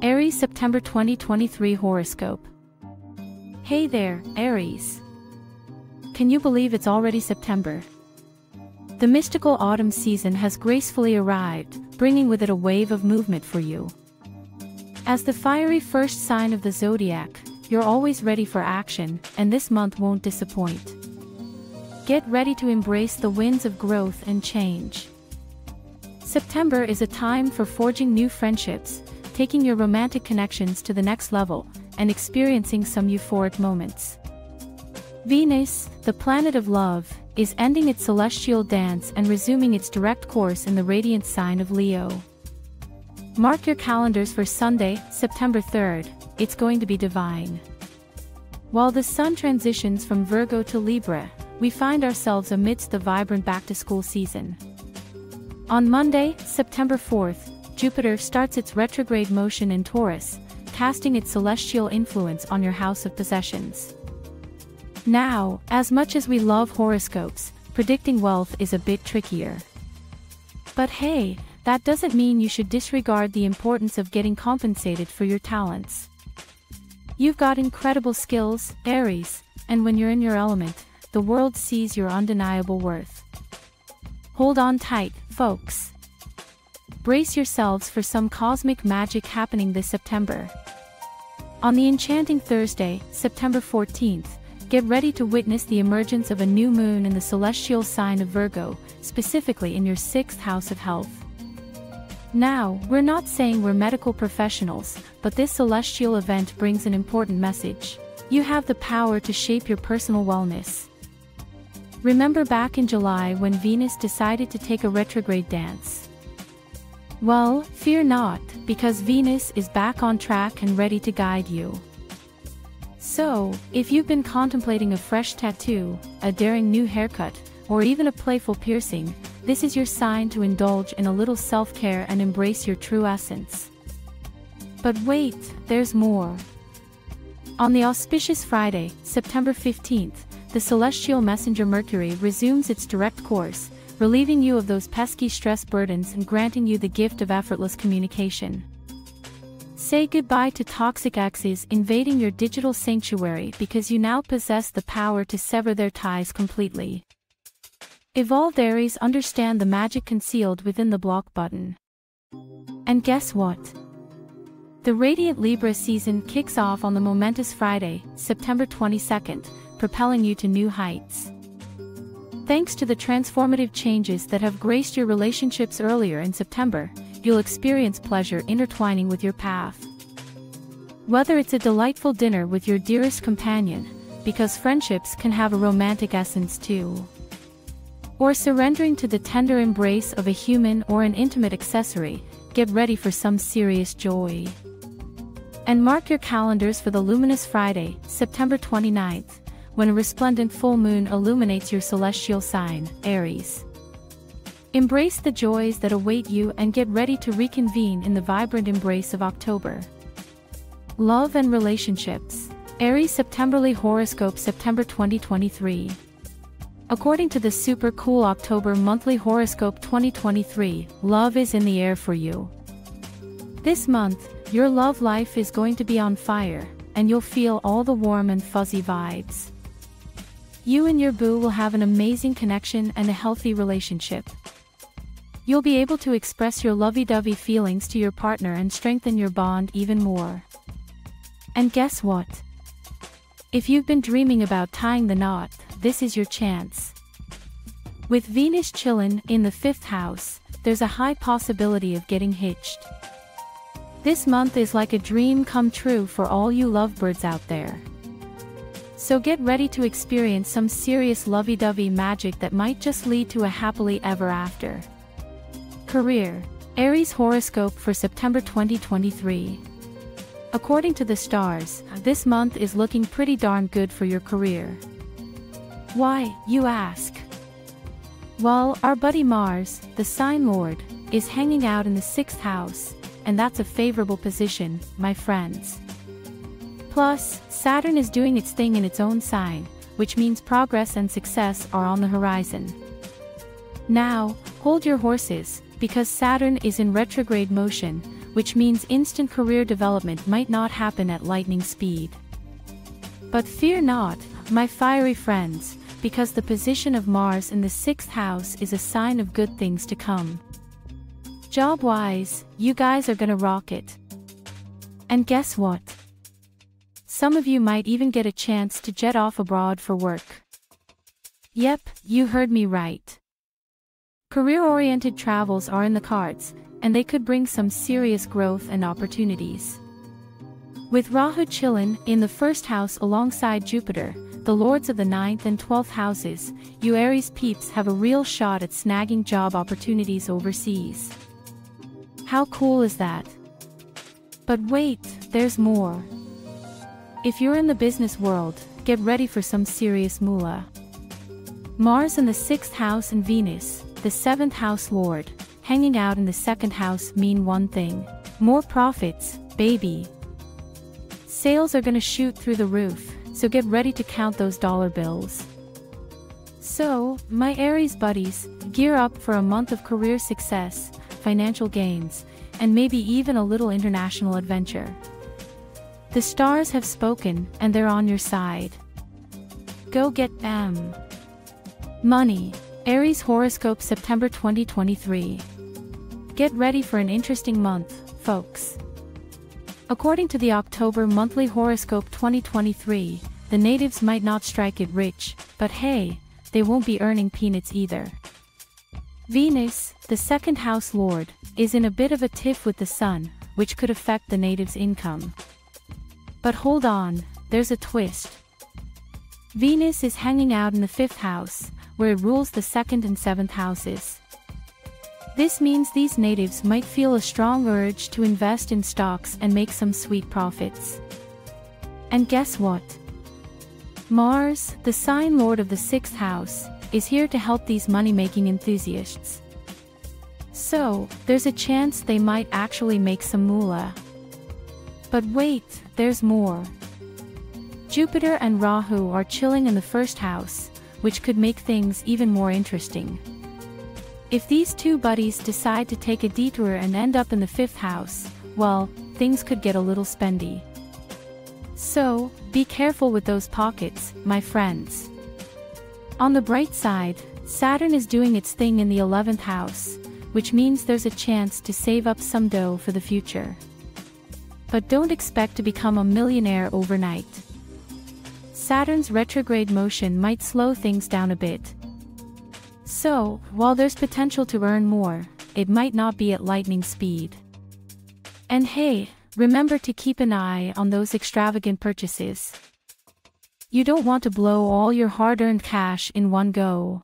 Aries September 2023 horoscope. Hey there, Aries. Can you believe it's already September? The mystical autumn season has gracefully arrived, bringing with it a wave of movement for you. As the fiery first sign of the zodiac, you're always ready for action, and this month won't disappoint. Get ready to embrace the winds of growth and change. September is a time for forging new friendships, taking your romantic connections to the next level, and experiencing some euphoric moments. Venus, the planet of love, is ending its celestial dance and resuming its direct course in the radiant sign of Leo. Mark your calendars for Sunday, September 3rd, it's going to be divine. While the sun transitions from Virgo to Libra, we find ourselves amidst the vibrant back-to-school season. On Monday, September 4th, Jupiter starts its retrograde motion in Taurus, casting its celestial influence on your house of possessions. Now, as much as we love horoscopes, predicting wealth is a bit trickier. But hey, that doesn't mean you should disregard the importance of getting compensated for your talents. You've got incredible skills, Aries, and when you're in your element, the world sees your undeniable worth. Hold on tight, folks. Brace yourselves for some cosmic magic happening this September. On the enchanting Thursday, September 14th, get ready to witness the emergence of a new moon in the celestial sign of Virgo, specifically in your 6th house of health. Now, we're not saying we're medical professionals, but this celestial event brings an important message. You have the power to shape your personal wellness. Remember back in July when Venus decided to take a retrograde dance? Well, fear not, because Venus is back on track and ready to guide you. So, if you've been contemplating a fresh tattoo, a daring new haircut, or even a playful piercing, this is your sign to indulge in a little self-care and embrace your true essence. But wait, there's more. On the auspicious Friday, September 15th, the celestial messenger Mercury resumes its direct course, relieving you of those pesky stress burdens and granting you the gift of effortless communication. Say goodbye to toxic exes invading your digital sanctuary because you now possess the power to sever their ties completely. Evolved Aries understand the magic concealed within the block button. And guess what? The radiant Libra season kicks off on the momentous Friday, September 22nd, propelling you to new heights. Thanks to the transformative changes that have graced your relationships earlier in September, you'll experience pleasure intertwining with your path. Whether it's a delightful dinner with your dearest companion, because friendships can have a romantic essence too, or surrendering to the tender embrace of a human or an intimate accessory, get ready for some serious joy. And mark your calendars for the luminous Friday, September 29th, when a resplendent full moon illuminates your celestial sign, Aries. Embrace the joys that await you and get ready to reconvene in the vibrant embrace of October. Love and relationships. Aries Septemberly horoscope September 2023. According to the super cool October monthly horoscope 2023, love is in the air for you. This month, your love life is going to be on fire, and you'll feel all the warm and fuzzy vibes. You and your boo will have an amazing connection and a healthy relationship. You'll be able to express your lovey-dovey feelings to your partner and strengthen your bond even more. And guess what? If you've been dreaming about tying the knot, this is your chance. With Venus chillin' in the 5th house, there's a high possibility of getting hitched. This month is like a dream come true for all you lovebirds out there. So get ready to experience some serious lovey-dovey magic that might just lead to a happily ever after. Career. Aries horoscope for September 2023. According to the stars, this month is looking pretty darn good for your career. Why, you ask? Well, our buddy Mars, the sign lord, is hanging out in the 6th house, and that's a favorable position, my friends. Plus, Saturn is doing its thing in its own sign, which means progress and success are on the horizon. Now, hold your horses, because Saturn is in retrograde motion, which means instant career development might not happen at lightning speed. But fear not, my fiery friends, because the position of Mars in the 6th house is a sign of good things to come. Job-wise, you guys are gonna rock it. And guess what? Some of you might even get a chance to jet off abroad for work. Yep, you heard me right. Career-oriented travels are in the cards, and they could bring some serious growth and opportunities. With Rahu chillin' in the 1st house alongside Jupiter, the lords of the 9th and 12th houses, you Aries peeps have a real shot at snagging job opportunities overseas. How cool is that? But wait, there's more. If you're in the business world, get ready for some serious moolah. Mars in the 6th house and Venus, the 7th house lord, hanging out in the 2nd house mean one thing: more profits, baby. Sales are gonna shoot through the roof, so get ready to count those dollar bills. So, my Aries buddies, gear up for a month of career success, financial gains, and maybe even a little international adventure. The stars have spoken, and they're on your side. Go get them. Money. Aries horoscope September 2023. Get ready for an interesting month, folks. According to the October monthly horoscope 2023, the natives might not strike it rich, but hey, they won't be earning peanuts either. Venus, the 2nd house lord, is in a bit of a tiff with the sun, which could affect the natives' income. But hold on, there's a twist. Venus is hanging out in the 5th house, where it rules the 2nd and 7th houses. This means these natives might feel a strong urge to invest in stocks and make some sweet profits. And guess what? Mars, the sign lord of the 6th house, is here to help these money-making enthusiasts. So, there's a chance they might actually make some moolah. But wait, there's more. Jupiter and Rahu are chilling in the 1st house, which could make things even more interesting. If these two buddies decide to take a detour and end up in the 5th house, well, things could get a little spendy. So, be careful with those pockets, my friends. On the bright side, Saturn is doing its thing in the 11th house, which means there's a chance to save up some dough for the future. But don't expect to become a millionaire overnight. Saturn's retrograde motion might slow things down a bit. So, while there's potential to earn more, it might not be at lightning speed. And hey, remember to keep an eye on those extravagant purchases. You don't want to blow all your hard-earned cash in one go.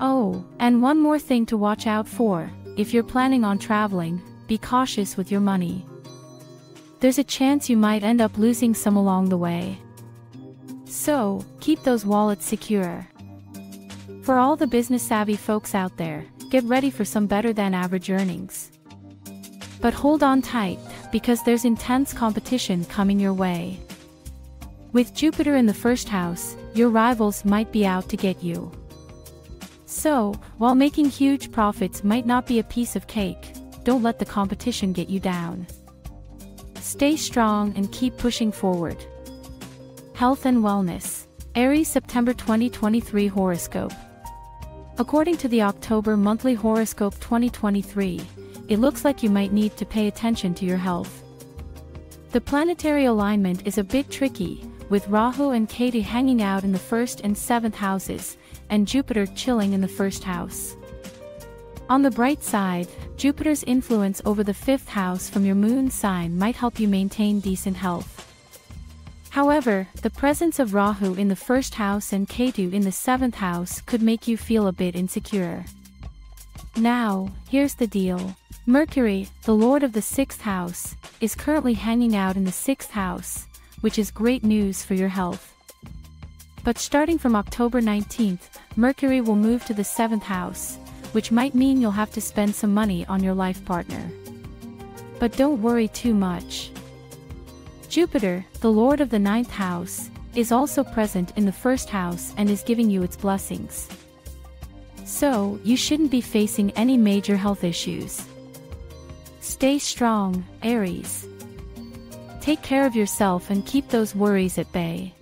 Oh, and one more thing to watch out for: if you're planning on traveling, be cautious with your money. There's a chance you might end up losing some along the way. So, keep those wallets secure. For all the business-savvy folks out there, get ready for some better-than-average earnings. But hold on tight, because there's intense competition coming your way. With Jupiter in the 1st house, your rivals might be out to get you. So, while making huge profits might not be a piece of cake, don't let the competition get you down. Stay strong and keep pushing forward. Health and wellness. Aries September 2023 horoscope. According to the October monthly horoscope 2023, it looks like you might need to pay attention to your health. The planetary alignment is a bit tricky, with Rahu and Ketu hanging out in the 1st and 7th houses, and Jupiter chilling in the 1st house. On the bright side, Jupiter's influence over the 5th house from your moon sign might help you maintain decent health. However, the presence of Rahu in the 1st house and Ketu in the 7th house could make you feel a bit insecure. Now, here's the deal. Mercury, the lord of the 6th house, is currently hanging out in the 6th house, which is great news for your health. But starting from October 19th, Mercury will move to the 7th house, which might mean you'll have to spend some money on your life partner. But don't worry too much. Jupiter, the lord of the 9th house, is also present in the 1st house and is giving you its blessings. So, you shouldn't be facing any major health issues. Stay strong, Aries. Take care of yourself and keep those worries at bay.